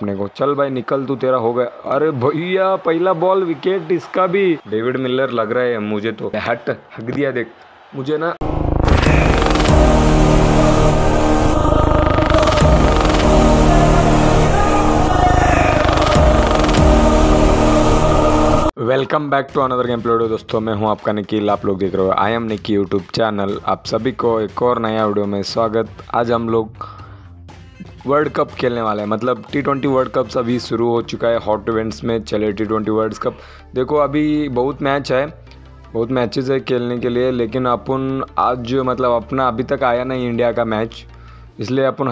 अपने को। चल भाई निकल, तू तेरा हो गया। अरे भैया पहला बॉल विकेट इसका भी। डेविड मिलर लग रहा है मुझे तो, हट हक दिया देख मुझे ना। Welcome back to another game play. दोस्तों मैं हूं आपका निकील, आप लोग देख रहे हो I am Nikki YouTube channel. आप सभी को एक और नया वीडियो में स्वागत। आज हम लोग वर्ल्ड कप खेलने वाले हैं, मतलब T20 वर्ल्ड कप अभी शुरू हो चुका है हॉट इवेंट्स में। चले T20 वर्ल्ड कप, देखो अभी बहुत मैच है, बहुत मैचेस है खेलने के लिए, लेकिन अपन आज जो मतलब अपना अभी तक आया नहीं इंडिया का मैच, इसलिए अपन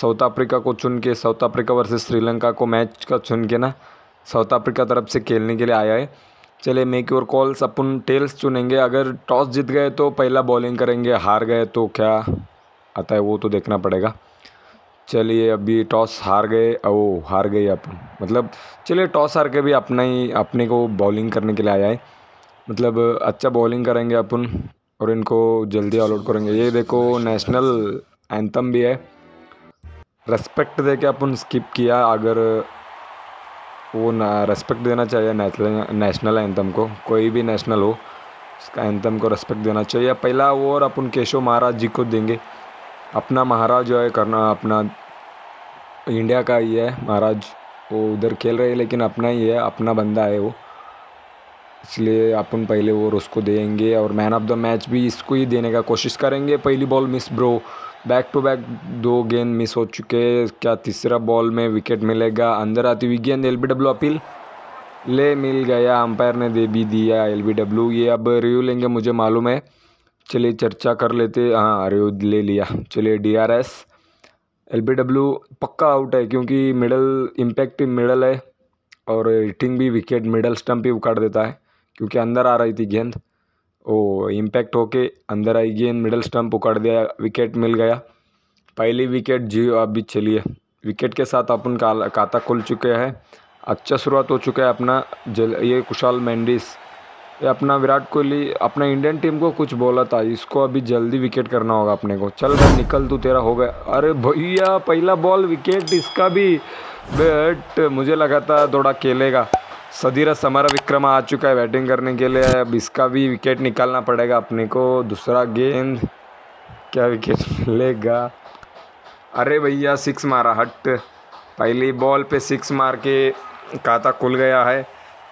साउथ अफ्रीका को चुन के, साउथ अफ्रीका वर्सेस श्रीलंका को मैच का चुन के ना साउथ अफ्रीका तरफ से खेलने के लिए आया है। चले मेक योर कॉल्स, अपन टेल्स चुनेंगे। अगर टॉस जीत गए तो पहला बॉलिंग करेंगे, हार गए तो क्या आता है वो तो देखना पड़ेगा। चलिए अभी टॉस हार गए, ओ हार गए अपन, मतलब चलिए टॉस हार के भी अपने को बॉलिंग करने के लिए आया है, मतलब अच्छा बॉलिंग करेंगे अपन और इनको जल्दी ऑल आउट करेंगे। ये देखो नेशनल एंथम भी है, रेस्पेक्ट दे के अपन स्किप किया, अगर वो ना रेस्पेक्ट देना चाहिए नेशनल एंथम को, कोई भी नेशनल हो उसका एंथम को रेस्पेक्ट देना चाहिए। पहला ओवर अपन केशव महाराज जी को देंगे, अपना महाराज जो है करना, अपना इंडिया का ही है महाराज, वो उधर खेल रहे हैं लेकिन अपना ही है, अपना बंदा है वो, इसलिए अपन पहले ओवर उसको देंगे और मैन ऑफ द मैच भी इसको ही देने का कोशिश करेंगे। पहली ball miss bro, back to back दो गेंद मिस हो चुके हैं, क्या तीसरा बॉल में विकेट मिलेगा? अंदर आती हुई गेंद, LBW अपील, ले मिल गया, अंपायर ने दे भी दिया LBW। ये अब रिव्यू लेंगे मुझे मालूम है, चलिए चर्चा कर लेते। हाँ रिव्यू ले लिया, चलिए DRS। LBW पक्का आउट है क्योंकि मिडल इम्पैक्ट मिडल है और हिटिंग भी विकेट मिडल स्टम्प ही उखाड़ देता है, क्योंकि अंदर आ रही थी गेंद, ओ इम्पैक्ट होके अंदर आई गेंद, मिडल स्टम्प उखाड़ दिया, विकेट मिल गया, पहली विकेट जी। अभी चलिए विकेट के साथ अपन खाता खुल चुके हैं, अच्छा शुरुआत हो चुका है अपना। ये कुशाल मेंडिस, ये अपना विराट कोहली अपना इंडियन टीम को कुछ बोला था, इसको अभी जल्दी विकेट करना होगा अपने को। चल भाई निकल, तू तेरा हो गया। अरे भैया पहला बॉल विकेट इसका भी, बट मुझे लगा था थोड़ा खेलेगा। सदीरा समर विक्रम आ चुका है बैटिंग करने के लिए, अब इसका भी विकेट निकालना पड़ेगा अपने को। दूसरा गेंद, क्या विकेट मिलेगा? अरे भैया सिक्स मारा, हट, पहली बॉल पे सिक्स मार के खाता खुल गया है।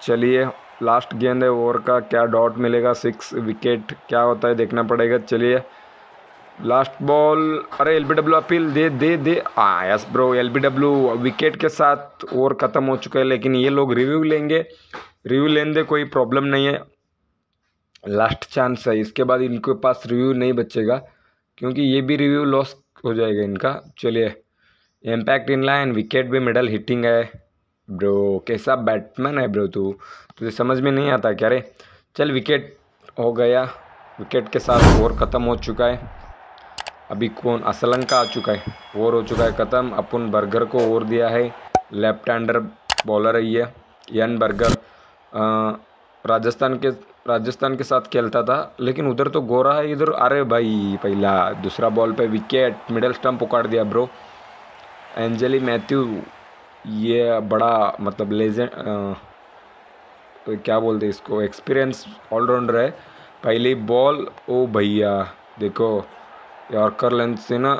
चलिए लास्ट गेंद है ओवर का, क्या डॉट मिलेगा, सिक्स विकेट क्या होता है देखना पड़ेगा। चलिए लास्ट बॉल, अरे LBW अपील दे दे दे, यस ब्रो LBW विकेट के साथ ओवर ख़त्म हो चुका है, लेकिन ये लोग रिव्यू लेंगे, रिव्यू लेने दे, कोई प्रॉब्लम नहीं है, लास्ट चांस है, इसके बाद इनके पास रिव्यू नहीं बचेगा क्योंकि ये भी रिव्यू लॉस हो जाएगा इनका। चलिए इम्पैक्ट इन लाइन, विकेट भी मिडल हिटिंग है, ब्रो कैसा बैट्समैन है ब्रो तू, तुझे समझ में नहीं आता क्या रे। चल विकेट हो गया, विकेट के साथ ओवर ख़त्म हो चुका है। अभी कौन, श्रीलंका आ चुका है, ओवर हो चुका है ख़त्म। अपन बर्गर को ओवर दिया है, लेफ्ट हैंडर बॉलर है ये यन बर्गर, राजस्थान के साथ खेलता था, लेकिन उधर तो गोरा है इधर। अरे भाई पहला दूसरा बॉल पे विकेट मिडल स्टंप उखाड़ दिया ब्रो। एंजली मैथ्यू, ये बड़ा मतलब लेजेंड, तो क्या बोलते हैं इसको, एक्सपीरियंस ऑलराउंडर है। पहली बॉल, ओ भैया देखो यॉर्कर लेंथ से ना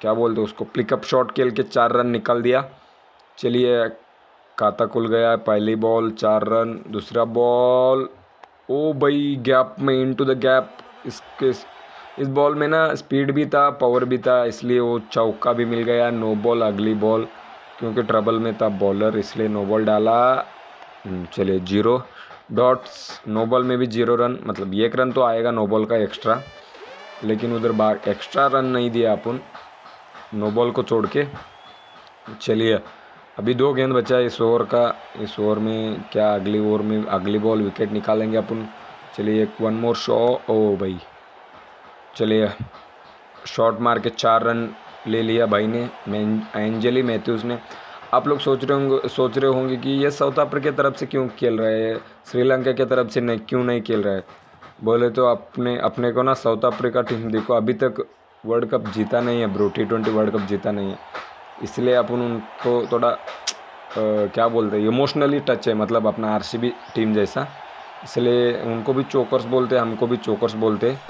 क्या बोलते उसको, पिकअप शॉट खेल के 4 रन निकाल दिया। चलिए खाता खुल गया, पहली बॉल 4 रन, दूसरा बॉल, ओ भाई गैप में, इनटू द गैप। इसके इस बॉल में ना स्पीड भी था पावर भी था, इसलिए वो चौका भी मिल गया। नो बॉल अगली बॉल, क्योंकि ट्रबल में था बॉलर इसलिए नो बॉल डाला। चलिए 0 डॉट्स, नो बॉल में भी 0 रन, मतलब 1 रन तो आएगा नो बॉल का एक्स्ट्रा, लेकिन उधर बाहर एक्स्ट्रा रन नहीं दिया अपन नो बॉल को छोड़ के। चलिए अभी 2 गेंद बचा है इस ओवर का, इस ओवर में क्या अगली ओवर में अगली बॉल विकेट निकालेंगे अपन। चलिए एक 1 मोर शॉट, ओ भाई चलिए शॉट मार के 4 रन ले लिया भाई ने, एंजली मैथ्यूज़ ने। आप लोग सोच रहे होंगे कि ये साउथ अफ्रीका की तरफ से क्यों खेल रहा है, श्रीलंका की तरफ से नहीं क्यों नहीं खेल रहा है। बोले तो अपने को ना साउथ अफ्रीका टीम देखो अभी तक वर्ल्ड कप जीता नहीं है ब्रो, T20 वर्ल्ड कप जीता नहीं है, इसलिए अपन उनको थोड़ा क्या बोलते हैं, इमोशनली टच है, मतलब अपना आरसीबी टीम जैसा, इसलिए उनको भी चोकर्स बोलते हैं, हमको भी चोकर्स बोलते हैं,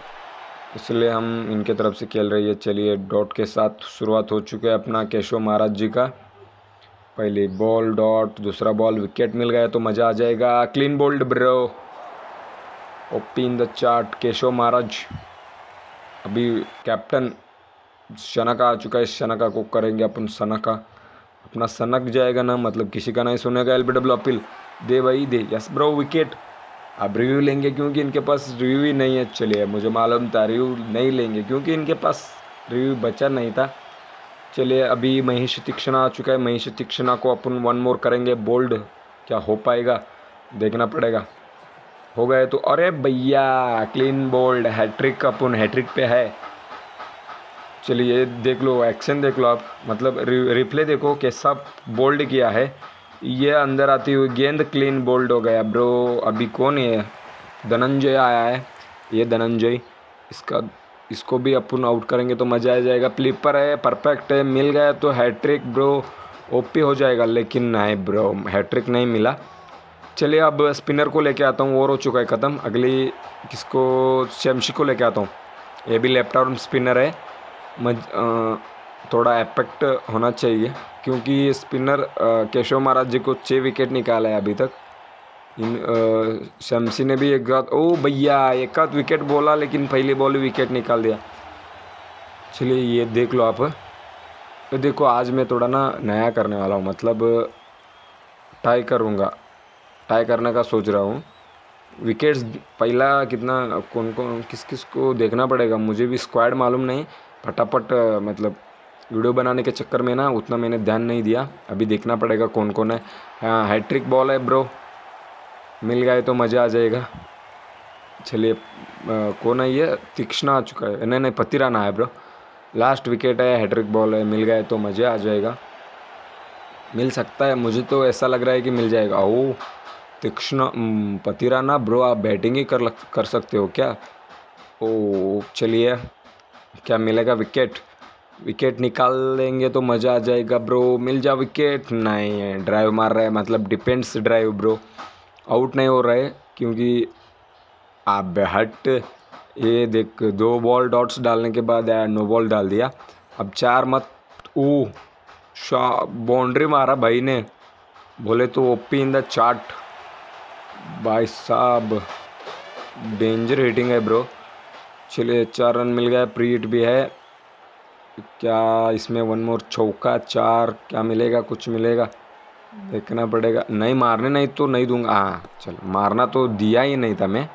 इसलिए हम इनके तरफ से खेल रही है। चलिए डॉट के साथ शुरुआत हो चुकी है अपना केशव महाराज जी का। पहली बॉल डॉट, दूसरा बॉल विकेट मिल गया तो मज़ा आ जाएगा। Clean bowled bro, open the chart Keshav Maharaj. अभी कैप्टन शनका आ चुका है, शनका को करेंगे अपन शनका, अपना सनक जाएगा ना, मतलब किसी का नहीं सुनेगा। एलबीडब्ल्यू अपील दे भाई दे, यस ब्रो विकेट। अब रिव्यू लेंगे क्योंकि इनके पास रिव्यू ही नहीं है। चलिए मुझे मालूम था रिव्यू नहीं लेंगे क्योंकि इनके पास रिव्यू बचा नहीं था। चलिए अभी महेश तीक्षणा आ चुका है, महेश तीक्षणा को अपन वन मोर करेंगे बोल्ड, क्या हो पाएगा देखना पड़ेगा। हो गए तो अरे भैया क्लीन बोल्ड, हैट्रिक, अपन हैट्रिक पे है। चलिए देख लो, एक्शन देख लो आप, मतलब रिप्ले देखो कैसा बोल्ड किया है, ये अंदर आती हुई गेंद क्लीन बोल्ड हो गया ब्रो। अभी कौन है, धनंजय आया है, ये धनंजय, इसका इसको भी अपन आउट करेंगे तो मज़ा आ जाएगा। प्लीपर है, परफेक्ट है, मिल गया तो हैट्रिक ब्रो, ओपी हो जाएगा, लेकिन नहीं ब्रो हैट्रिक नहीं मिला। चलिए अब स्पिनर को लेके आता हूँ, और हो चुका है ख़त्म। अगली किसको, शमशी को लेके आता हूँ, ये भी लेफ्ट आर्म स्पिनर है, थोड़ा एफेक्ट होना चाहिए क्योंकि ये स्पिनर केशव महाराज जी को 6 विकेट निकाला है अभी तक। शमसी ने भी एक आध, ओ भैया एक आध विकेट बोला लेकिन पहली बॉल विकेट निकाल दिया। चलिए ये देख लो आप, तो देखो आज मैं थोड़ा ना नया करने वाला हूँ, मतलब टाई करूँगा, टाई करने का सोच रहा हूँ। विकेट्स पहला कितना, कौन कौन किस किस को देखना पड़ेगा, मुझे भी स्क्वाड मालूम नहीं, फटाफट मतलब वीडियो बनाने के चक्कर में ना उतना मैंने ध्यान नहीं दिया, अभी देखना पड़ेगा कौन कौन है। हाँ हैट्रिक बॉल है ब्रो, मिल गए तो मज़ा आ जाएगा। चलिए कौन है ये, तीक्षणा आ चुका है, नहीं नहीं पथिराना है ब्रो, लास्ट विकेट है, हैट्रिक बॉल है, मिल गए तो मज़ा आ जाएगा, मिल सकता है, मुझे तो ऐसा लग रहा है कि मिल जाएगा। ओ तीक्षणा पथिराना ब्रो, आप बैटिंग ही कर सकते हो क्या। ओ चलिए क्या मिलेगा, विकेट, विकेट निकाल लेंगे तो मज़ा आ जाएगा ब्रो, मिल जा विकेट। नहीं है, ड्राइव मार रहा है, मतलब डिफेंस ड्राइव ब्रो, आउट नहीं हो रहा है क्योंकि आप हट। ये देख 2 बॉल डॉट्स डालने के बाद नो बॉल डाल दिया। अब 4 मत, ओ शाह बाउंड्री मारा भाई ने, बोले तो ओपी इन द चार्ट, भाई साहब डेंजर हिटिंग है ब्रो। चलिए 4 रन मिल गया, प्री हिट भी है, क्या इसमें वन मोर चौका 4 क्या मिलेगा, कुछ मिलेगा देखना पड़ेगा। नहीं मारने नहीं तो नहीं दूंगा, हाँ चलो मारना तो दिया ही नहीं था मैं,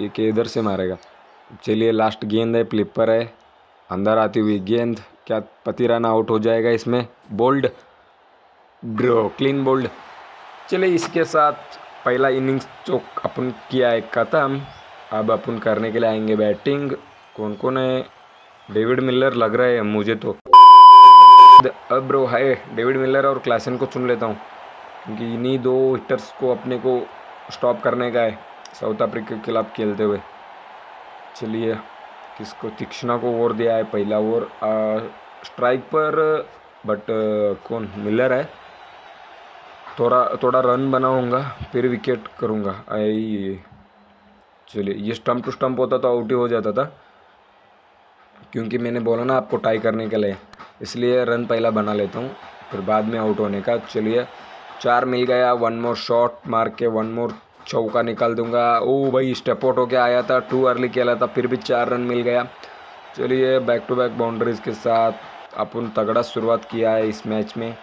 ये के इधर से मारेगा। चलिए लास्ट गेंद है, प्लीपर है, अंदर आती हुई गेंद, क्या पथिराना आउट हो जाएगा इसमें, बोल्ड ब्रो क्लीन बोल्ड। चलिए इसके साथ पहला इनिंग्स चौक अपन किया है ख़त्म। अब अपन करने के लिए आएंगे बैटिंग, कौन कौन है, डेविड मिलर लग रहा है मुझे तो, अब ब्रो है डेविड मिलर और क्लासन को चुन लेता हूँ क्योंकि इन्हीं 2 हिटर्स को अपने को स्टॉप करने का है साउथ अफ्रीका के खिलाफ खेलते हुए। चलिए किसको, तीक्षणा को ओवर दिया है, पहला ओवर स्ट्राइक पर, बट कौन मिलर है, थोड़ा थोड़ा रन बनाऊँगा फिर विकेट करूँगा। चलिए ये स्टम्प टू स्टम्प होता तो आउट ही हो जाता था क्योंकि मैंने बोला ना आपको टाई करने के लिए, इसलिए रन पहला बना लेता हूँ फिर बाद में आउट होने का। चलिए 4 मिल गया, वन मोर शॉट मार के वन मोर चौका निकाल दूंगा। ओ भाई स्टेप आउट होके आया था, टू अर्ली खेला था फिर भी 4 रन मिल गया। चलिए बैक टू बैक बाउंड्रीज के साथ अपन तगड़ा शुरुआत किया है इस मैच में।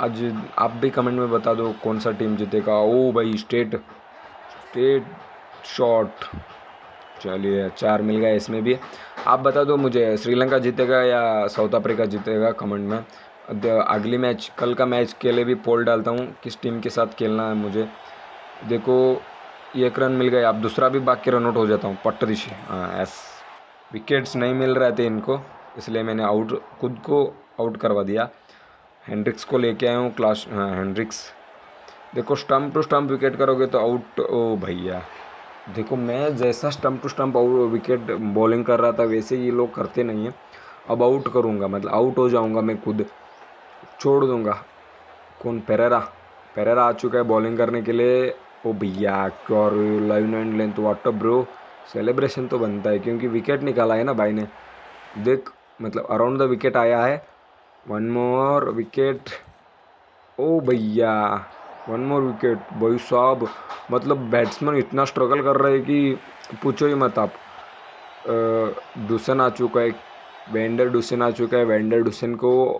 आज आप भी कमेंट में बता दो कौन सा टीम जीतेगा। ओ भाई स्ट्रेट स्ट्रेट शॉट, चलिए 4 मिल गया इसमें भी। आप बता दो मुझे श्रीलंका जीतेगा या साउथ अफ्रीका जीतेगा कमेंट में। अगली मैच, कल का मैच के लिए भी पोल डालता हूँ किस टीम के साथ खेलना है मुझे। देखो 1 रन मिल गया, आप दूसरा भी बाकी रन आउट हो जाता हूँ पटरिश। एस विकेट्स नहीं मिल रहे थे इनको, इसलिए मैंने आउट खुद को आउट करवा दिया। हेंड्रिक्स को लेके आया हूँ, क्लास हेंड्रिक्स, देखो स्टम्प टू स्टम्प विकेट करोगे तो आउट। ओ भैया देखो मैं जैसा स्टम्प टू स्टम्प और विकेट बॉलिंग कर रहा था वैसे ये लोग करते नहीं हैं। अब आउट करूँगा, मतलब आउट हो जाऊँगा मैं, खुद छोड़ दूँगा। कौन? पेरेरा। पेरेरा आ चुका है बॉलिंग करने के लिए। ओ भैया क्यों line and length, what up bro. Celebration तो बनता है क्योंकि विकेट निकाला है ना भाई ने, देख मतलब अराउंड द विकेट आया है। वन मोर विकेट, ओ भैया वन मोर विकेट। भाई साहब मतलब बैट्समैन इतना स्ट्रगल कर रहे हैं कि पूछो ही मत आप। डुसन आ चुका है, वैन डर डुसन आ चुका है। वैन डर डुसन को,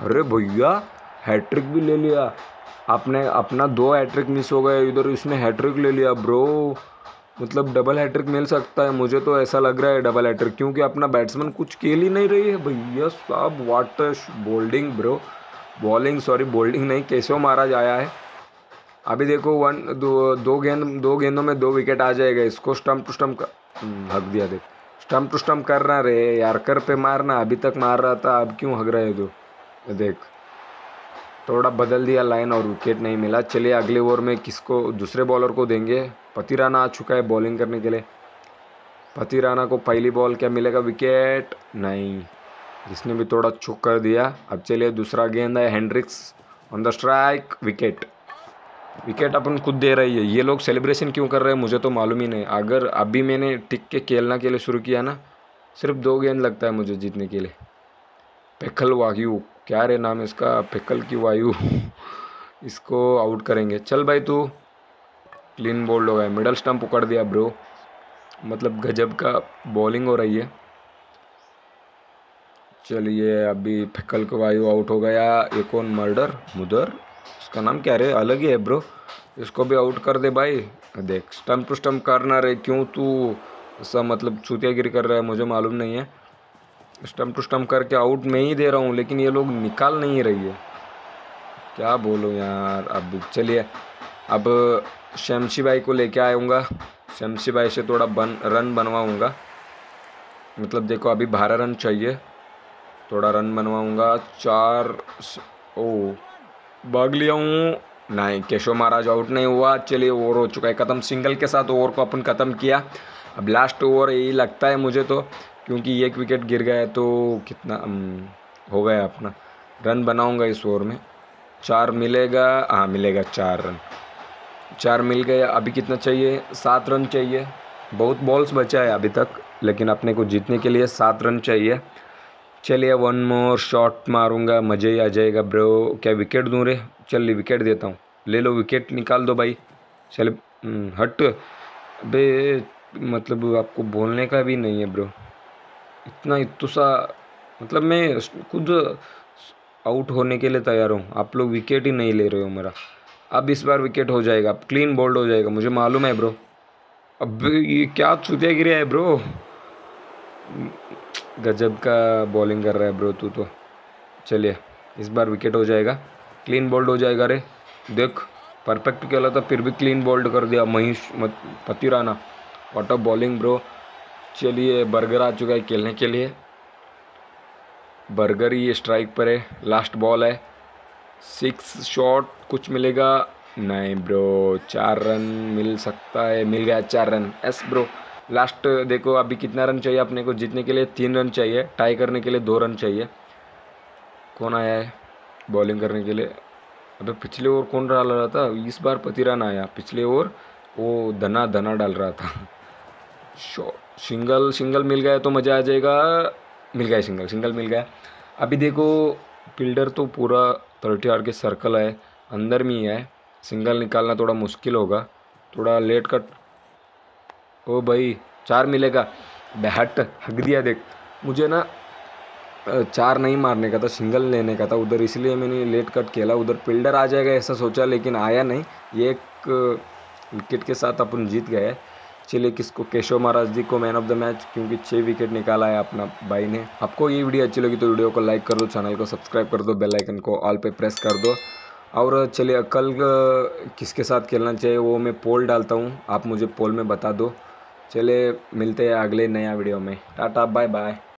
अरे भैया हैट्रिक भी ले लिया आपने, अपना दो हैट्रिक मिस हो गए इधर, इसने हैट्रिक ले लिया ब्रो। मतलब डबल हैट्रिक मिल सकता है, मुझे तो ऐसा लग रहा है डबल हैट्रिक, क्योंकि अपना बैट्समैन कुछ खेल ही नहीं रही है भैया साहब। What bowling bro, bowling sorry bowling नहीं, केशव महाराज आया है अभी। देखो दो गेंदों में दो विकेट आ जाएगा। इसको स्टम्प टू स्टम्प हक दिया, देख स्टम्प टू स्टम्प करना रे यार, कर पे मारना, अभी तक मार रहा था, अब क्यों हक रहे तो। देख थोड़ा बदल दिया लाइन और विकेट नहीं मिला। चलिए अगले ओवर में किसको, दूसरे बॉलर को देंगे। पथिराना आ चुका है बॉलिंग करने के लिए। पथिराना को पहली बॉल क्या मिलेगा? विकेट नहीं, जिसने भी थोड़ा छुक कर दिया। अब चलिए दूसरा गेंद है, Hendricks on the strike, wicket. Wicket अपन खुद दे रही है। ये लोग सेलिब्रेशन क्यों कर रहे हैं मुझे तो मालूम ही नहीं। अगर अभी मैंने टिक के खेलना के लिए शुरू किया ना, सिर्फ दो गेंद लगता है मुझे जीतने के लिए। पिकल वायु, क्या रे नाम इसका, पिकल की वायु। इसको आउट करेंगे। चल भाई तू, क्लीन बोल्ड हो गया, मिडल स्टंप पकड़ दिया ब्रो। मतलब गजब का बॉलिंग हो रही है। चलिए अभी पिकल की वायु आउट हो गया। एक और मर्डर मुदर, इसका नाम क्या रे, अलग ही है ब्रो, इसको भी आउट कर दे भाई। देख स्टंप टू स्टंप करना रे, क्यों तू ऐसा मतलब छूतियागिरी कर रहा है मुझे मालूम नहीं है। स्टंप टू स्टंप करके आउट मैं ही दे रहा हूँ, लेकिन ये लोग निकाल नहीं रही है, क्या बोलो यार। अब चलिए अब शमसी भाई को लेके आऊँगा, शमसी भाई से थोड़ा रन बनवाऊँगा। मतलब देखो अभी 12 रन चाहिए, थोड़ा रन बनवाऊँगा। 4 ओ भाग लिया हूँ, नहीं केशव महाराज आउट नहीं हुआ। चलिए ओवर हो चुका है ख़त्म, सिंगल के साथ ओवर को अपन ख़त्म किया। अब लास्ट ओवर यही लगता है मुझे तो, क्योंकि एक विकेट गिर गया तो कितना हो गया अपना। रन बनाऊंगा इस ओवर में, 4 मिलेगा, हाँ मिलेगा 4 रन। 4 मिल गए। अभी कितना चाहिए? 7 रन चाहिए। बहुत बॉल्स बचा है अभी तक, लेकिन अपने को जीतने के लिए 7 रन चाहिए। चलिए वन मोर शॉट मारूंगा, मज़े ही आ जाएगा ब्रो। क्या विकेट दूँ रे? चलिए विकेट देता हूँ, ले लो विकेट, निकाल दो भाई। चल हट बे, मतलब आपको बोलने का भी नहीं है ब्रो। इतना इतुसा मतलब मैं खुद आउट होने के लिए तैयार हूँ, आप लोग विकेट ही नहीं ले रहे हो मेरा। अब इस बार विकेट हो जाएगा, अब क्लीन बोल्ड हो जाएगा, मुझे मालूम है ब्रो। अब ये क्या छूतिया गिरा है ब्रो, गजब का बॉलिंग कर रहा है ब्रो तू तो। चलिए इस बार विकेट हो जाएगा, क्लीन बोल्ड हो जाएगा रे। देख परफेक्ट खेला था फिर भी क्लीन बोल्ड कर दिया Mahesh Pathirana. What a bowling bro. चलिए बर्गर आ चुका है खेलने के लिए। बर्गर ही स्ट्राइक पर है, लास्ट बॉल है। 6 शॉट, कुछ मिलेगा? नहीं ब्रो, 4 रन मिल सकता है। मिल गया 4 रन, यस ब्रो। लास्ट देखो अभी कितना रन चाहिए अपने को जीतने के लिए? 3 रन चाहिए, टाई करने के लिए 2 रन चाहिए। कौन आया है बॉलिंग करने के लिए? अबे पिछले ओवर कौन डाल रहा था, इस बार पथिराना आया। पिछले ओवर वो धना डाल रहा था। सिंगल मिल गया तो मज़ा आ जाएगा। मिल गया सिंगल मिल गया। अभी देखो फील्डर तो पूरा 30 के सर्कल है, अंदर में ही है, सिंगल निकालना थोड़ा मुश्किल होगा, थोड़ा लेट कट। ओ भाई 4 मिलेगा, बैट हक दिया। देख मुझे ना 4 नहीं मारने का था, सिंगल लेने का था उधर, इसलिए मैंने लेट कट खेला। उधर फील्डर आ जाएगा ऐसा सोचा, लेकिन आया नहीं। ये एक विकेट के साथ अपन जीत गए। चलिए किसको, केशव महाराज जी को मैन ऑफ द मैच, क्योंकि 6 विकेट निकाला है अपना भाई ने। आपको ये वीडियो अच्छी लगी तो वीडियो को लाइक कर दो, चैनल को सब्सक्राइब कर दो, बेल आइकन को ऑल पे प्रेस कर दो। और चलिए कल किसके साथ खेलना चाहिए वो मैं पोल डालता हूँ, आप मुझे पोल में बता दो। चलिए मिलते हैं अगले नया वीडियो में, टाटा बाय बाय।